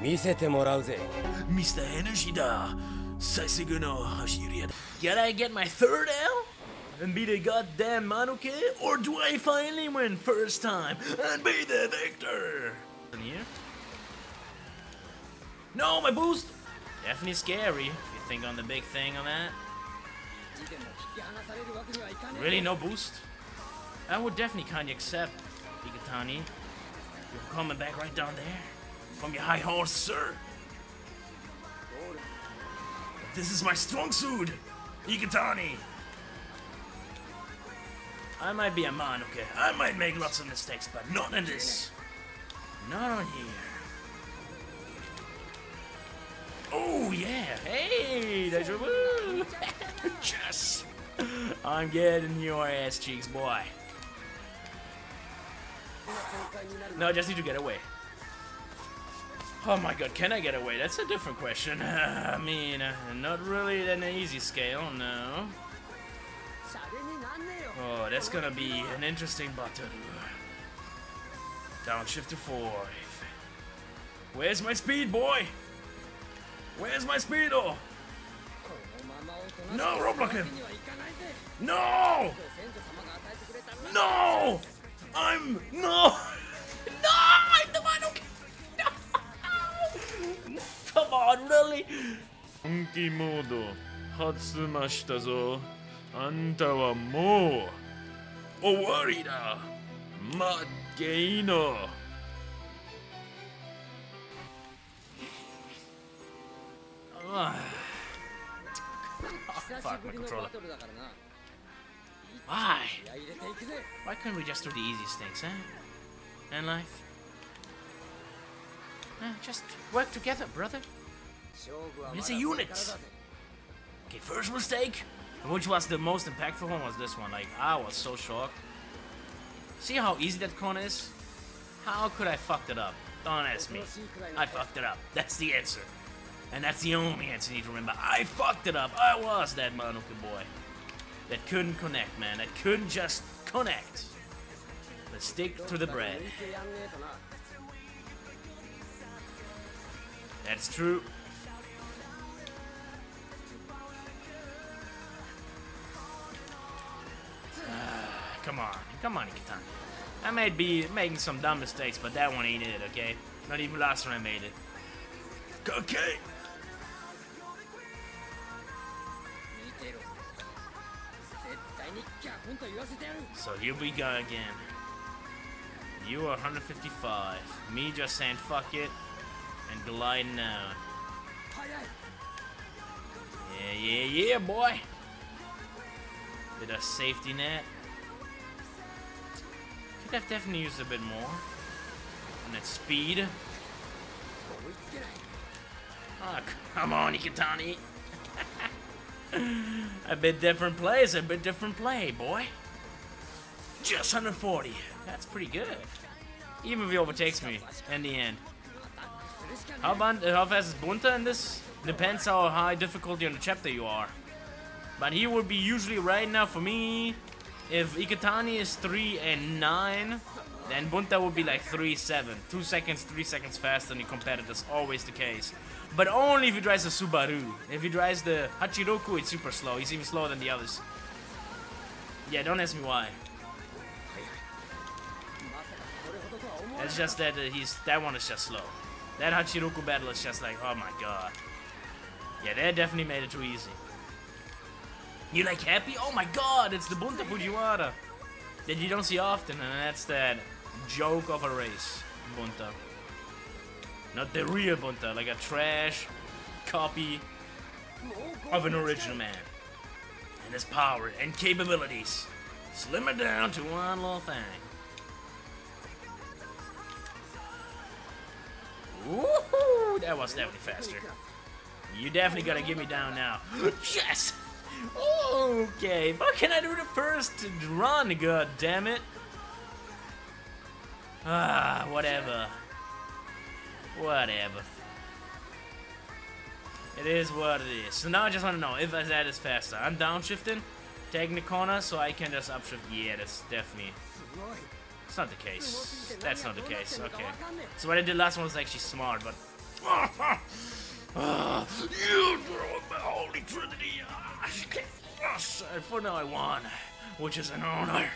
Misete morau ze. Mr. Energy-da. Saisegu no hashiri. Can I get my third L? And be the goddamn Manuke? Or do I finally win first time and be the victor? Here? No, my boost! Definitely scary, if you think on the big thing on that. Really, no boost? I would definitely kind of accept, Iketani. You're coming back right down there, from your high horse, sir. This is my strong suit, Iketani. I might be a man, okay? I might make lots of mistakes, but not in this. Not on here. Oh, yeah. Hey, that's your move. Yes. I'm getting your ass cheeks, boy. No, I just need to get away. Oh my god, can I get away? That's a different question. I mean, not really an easy scale, no. Oh, that's gonna be an interesting battle. Downshift to 5. Where's my speed, boy? Where's my speedo? No, roadblock him! No! No! I'm... No! No! I'm the one who... No! Come on, really? Monkey mode. Hatsumashita zo. Anta wa mou... Owari da! Makkei no! Fuck my controller. Why? Why couldn't we just do the easiest things, huh? In life? Just work together, brother. It's a unit. Okay, first mistake, which was the most impactful one, was this one. Like, I was so shocked. See how easy that corner is? How could I fuck it up? Don't ask me. I fucked it up. That's the answer. And that's the only answer you need to remember. I fucked it up. I was that Manuka boy. That couldn't connect, man. That couldn't just connect. Let's stick to the bread. That's true. Come on. Come on, Iketani. I may be making some dumb mistakes, but that one ain't it, okay? Not even last time I made it. Okay. So here we go again. You are 155. Me just saying fuck it and gliding down. Yeah, yeah, yeah, boy. Did a safety net. Could have definitely used a bit more. And that speed. Oh, come on, Iketani. A bit different play is a bit different play, boy. Just 140. That's pretty good. Even if he overtakes me in the end. How fast is Bunta in this? Depends how high difficulty on the chapter you are. But he would be usually right now for me. If Iketani is 3 and 9, then Bunta would be like 3-7. 2 seconds, 3 seconds faster than your competitors. Always the case. But only if he drives the Subaru. If he drives the Hachiroku, it's super slow. He's even slower than the others. Yeah, don't ask me why. It's just that that one is just slow. That Hachiroku battle is just like, oh my god. Yeah, that definitely made it too easy. You like happy? Oh my god, it's the Bunta Fujiwara. That you don't see often, and that's that joke of a race, Bunta. Not the real Bunta, like a trash copy of an original man. And his power and capabilities. Slim it down to one little thing. Woohoo! That was definitely faster. You definitely gotta get me down now. Yes! Okay, but can I do the first run? God damn it. Ah, whatever. Whatever. It is what it is. So now I just want to know if that is faster. I'm downshifting, taking the corner, so I can just upshift. Yeah, that's definitely... It's not the case. That's not the case. Okay. So what I did last one was actually smart, but You throw the Holy Trinity. For now I won, which is an honor.